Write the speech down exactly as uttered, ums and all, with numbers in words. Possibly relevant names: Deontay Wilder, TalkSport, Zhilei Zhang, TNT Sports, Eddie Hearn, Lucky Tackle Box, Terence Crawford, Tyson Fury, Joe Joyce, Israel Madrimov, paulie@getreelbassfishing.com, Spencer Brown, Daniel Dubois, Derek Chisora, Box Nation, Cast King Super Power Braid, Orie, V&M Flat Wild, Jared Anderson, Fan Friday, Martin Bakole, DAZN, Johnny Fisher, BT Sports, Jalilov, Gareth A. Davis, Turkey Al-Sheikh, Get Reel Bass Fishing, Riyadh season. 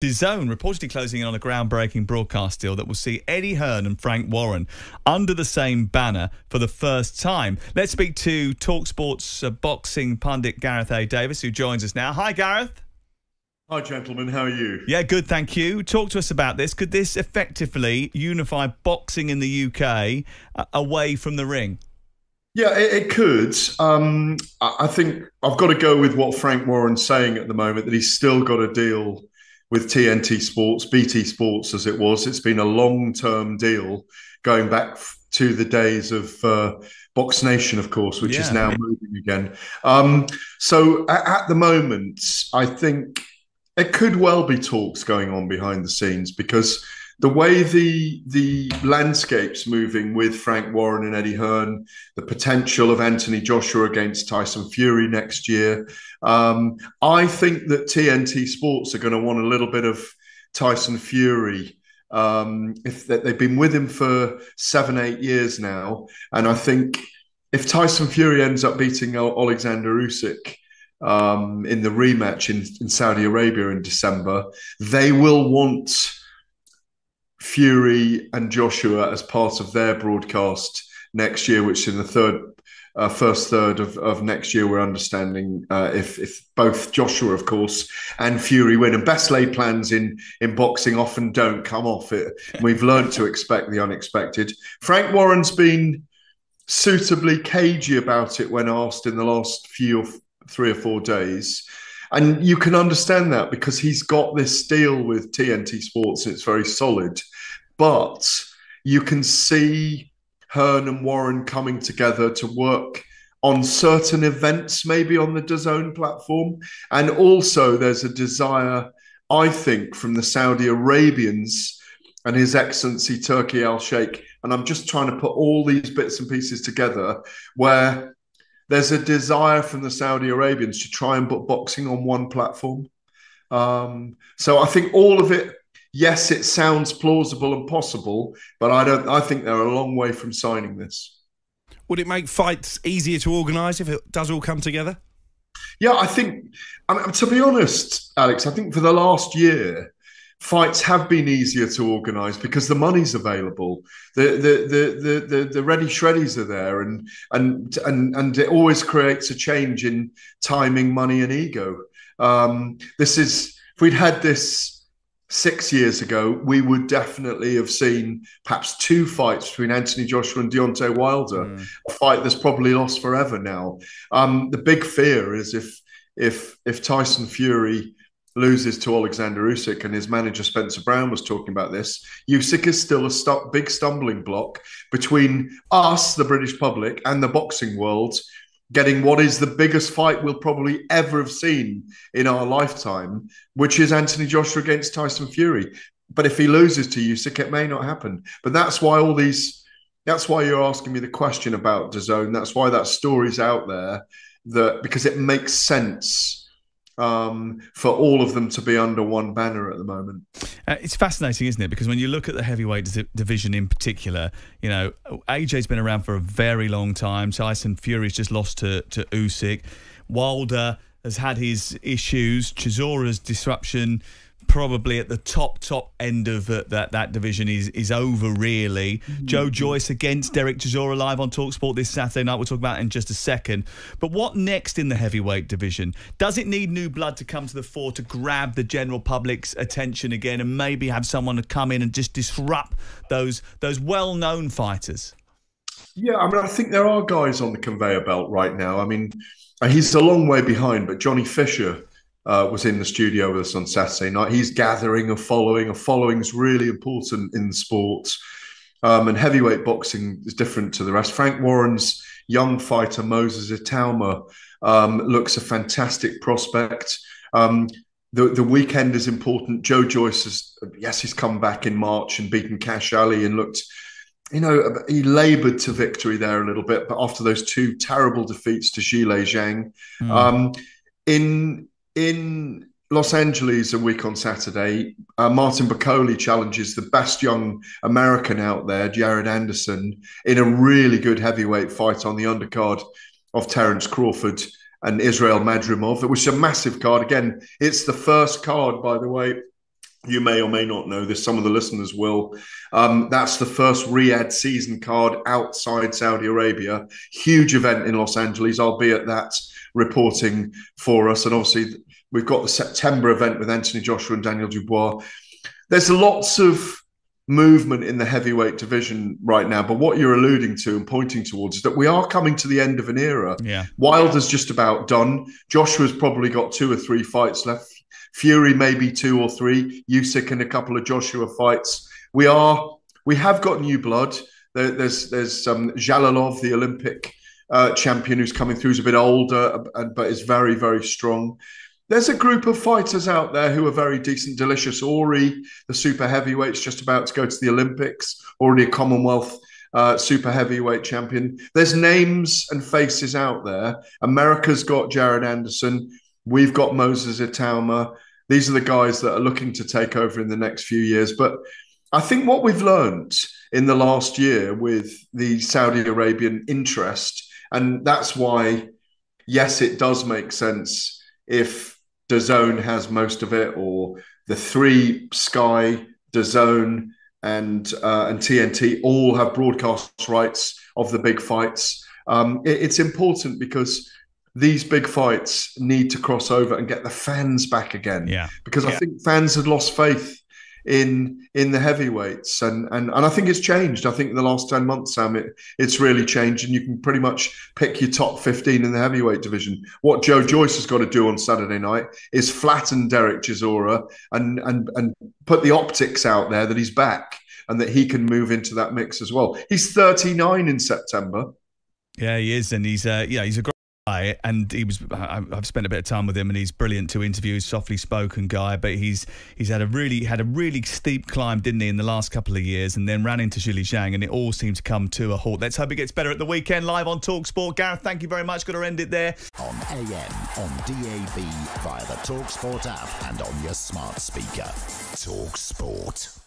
D A Z N reportedly closing in on a groundbreaking broadcast deal that will see Eddie Hearn and Frank Warren under the same banner for the first time. Let's speak to TalkSport's uh, boxing pundit Gareth A. Davis, who joins us now. Hi, Gareth. Hi, gentlemen. How are you? Yeah, good, thank you. Talk to us about this. Could this effectively unify boxing in the U K uh, away from the ring? Yeah, it, it could. Um, I think I've got to go with what Frank Warren's saying at the moment, that he's still got a deal with T N T Sports, B T Sports as it was. It's been a long-term deal going back to the days of uh, Box Nation, of course, which yeah. is now moving again. Um, so at, at the moment, I think it could well be talks going on behind the scenes, because the way the, the landscape's moving with Frank Warren and Eddie Hearn, the potential of Anthony Joshua against Tyson Fury next year, um, I think that T N T Sports are going to want a little bit of Tyson Fury. Um, if they've been with him for seven, eight years now, and I think if Tyson Fury ends up beating Oleksandr Usyk um, in the rematch in, in Saudi Arabia in December, they will want Fury and Joshua as part of their broadcast next year, which in the third, uh, first third of, of next year, we're understanding uh, if, if both Joshua, of course, and Fury win. And best laid plans in, in boxing often don't come off. It, we've learned to expect the unexpected. Frank Warren's been suitably cagey about it when asked in the last few, three or four days. And you can understand that, because he's got this deal with T N T Sports and it's very solid. But you can see Hearn and Warren coming together to work on certain events, maybe on the D A Z N platform. And also there's a desire, I think, from the Saudi Arabians and His Excellency Turkey Al-Sheikh. And I'm just trying to put all these bits and pieces together, where there's a desire from the Saudi Arabians to try and put boxing on one platform. Um, so I think all of it, yes, it sounds plausible and possible, but I don't. I think they're a long way from signing this. Would it make fights easier to organise if it does all come together? Yeah, I think, I mean, to be honest, Alex, I think for the last year, fights have been easier to organise because the money's available. The the the the the ready shreddies are there, and and and and it always creates a change in timing, money, and ego. Um, this is, if we'd had this six years ago, we would definitely have seen perhaps two fights between Anthony Joshua and Deontay Wilder, mm. a fight that's probably lost forever now. Um, the big fear is if if if Tyson Fury loses to Oleksandr Usyk, and his manager Spencer Brown was talking about this, Usyk is still a st big stumbling block between us, the British public, and the boxing world getting what is the biggest fight we'll probably ever have seen in our lifetime, which is Anthony Joshua against Tyson Fury. But if he loses to Usyk, it may not happen. But that's why all these, that's why you're asking me the question about D A Z N. That's why that story's out there, that because it makes sense Um, for all of them to be under one banner at the moment. Uh, it's fascinating, isn't it? Because when you look at the heavyweight division in particular, you know, A J's been around for a very long time. Tyson Fury's just lost to, to Usyk. Wilder has had his issues. Chisora's disruption, probably at the top, top end of uh, that, that division, is, is over, really. Mm-hmm. Joe Joyce against Derek Chisora live on TalkSport this Saturday night. We'll talk about it in just a second. But what next in the heavyweight division? Does it need new blood to come to the fore to grab the general public's attention again, and maybe have someone to come in and just disrupt those, those well-known fighters? Yeah, I mean, I think there are guys on the conveyor belt right now. I mean, he's a long way behind, but Johnny Fisher Uh, was in the studio with us on Saturday night. He's gathering a following. A following's really important in sports. Um, and heavyweight boxing is different to the rest. Frank Warren's young fighter, Moses Itauma, um, looks a fantastic prospect. Um, the, the weekend is important. Joe Joyce, has, yes, he's come back in March and beaten Cash Alley and looked, you know, he laboured to victory there a little bit, but after those two terrible defeats to Zhilei Zhang. Mm. Um, in... In Los Angeles a week on Saturday, uh, Martin Bakole challenges the best young American out there, Jared Anderson, in a really good heavyweight fight on the undercard of Terence Crawford and Israel Madrimov, which is a massive card. Again, it's the first card, by the way, You may or may not know this. Some of the listeners will. Um, that's the first Riyadh season card outside Saudi Arabia. Huge event in Los Angeles. I'll be at that reporting for us. And obviously, we've got the September event with Anthony Joshua and Daniel Dubois. There's lots of movement in the heavyweight division right now, but what you're alluding to and pointing towards is that we are coming to the end of an era. Yeah. Wilder's just about done. Joshua's probably got two or three fights left. Fury maybe two or three. Usyk and a couple of Joshua fights. We are we have got new blood. There, there's there's um, Jalilov, the Olympic uh, champion, who's coming through. He's a bit older, but is very very strong. There's a group of fighters out there who are very decent, delicious. Orie, the super heavyweight's just about to go to the Olympics, already a Commonwealth uh, super heavyweight champion. There's names and faces out there. America's got Jared Anderson. We've got Moses Itauma. These are the guys that are looking to take over in the next few years. But I think what we've learned in the last year with the Saudi Arabian interest, and that's why, yes, it does make sense if DAZN has most of it, or the three, Sky, DAZN, and uh, and T N T, all have broadcast rights of the big fights. Um, it, it's important because these big fights need to cross over and get the fans back again. Yeah, because yeah. I think fans had lost faith in in the heavyweights, and and and I think it's changed. I think in the last ten months, Sam, it it's really changed, and you can pretty much pick your top fifteen in the heavyweight division. What Joe Joyce has got to do on Saturday night is flatten Derek Chisora and and and put the optics out there that he's back and that he can move into that mix as well. He's thirty-nine in September. Yeah, he is, and he's uh, yeah, he's a great guy, and he was. I've spent a bit of time with him, and he's brilliant to interview. Softly spoken guy, but he's he's had a really had a really steep climb, didn't he, in the last couple of years, and then ran into Zhilei Zhang, and it all seemed to come to a halt. Let's hope it gets better at the weekend. Live on TalkSport, Gareth, thank you very much. Got to end it there. On A M, on D A B, via the TalkSport app, and on your smart speaker. TalkSport.